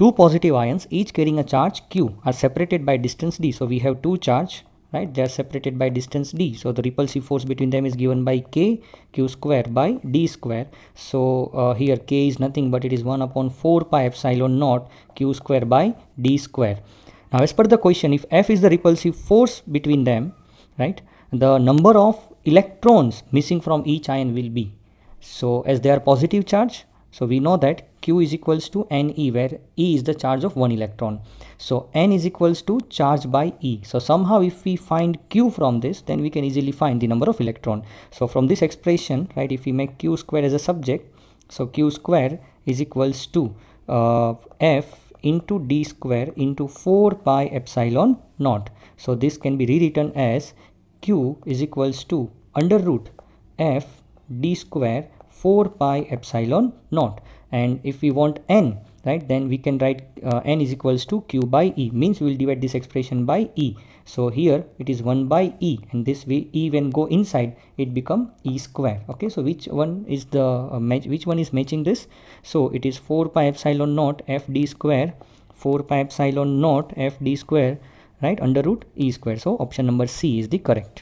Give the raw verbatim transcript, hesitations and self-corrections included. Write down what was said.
Two positive ions, each carrying a charge Q, are separated by distance D. So we have two charge, right? They are separated by distance D. So the repulsive force between them is given by K, Q square by D square. So uh, here K is nothing but it is one upon four pi epsilon naught Q square by D square. Now as per the question, if F is the repulsive force between them, right, the number of electrons missing from each ion will be, so as they are positive charge, so we know that Q is equals to N E, where E is the charge of one electron. So N is equals to charge by E. So somehow if we find Q from this, then we can easily find the number of electron. So from this expression, right, if we make Q square as a subject, so Q square is equals to uh, F into D square into four pi epsilon naught. So this can be rewritten as Q is equals to under root F D square four pi epsilon naught. And if we want N, right, then we can write uh, N is equals to Q by E, means we will divide this expression by E. So here it is one by E, and this way E when go inside it become E square. Okay, so which one is the uh, match, which one is matching this? So it is four pi epsilon naught F D square, four pi epsilon naught F D square, right, under root E square. So option number C is the correct.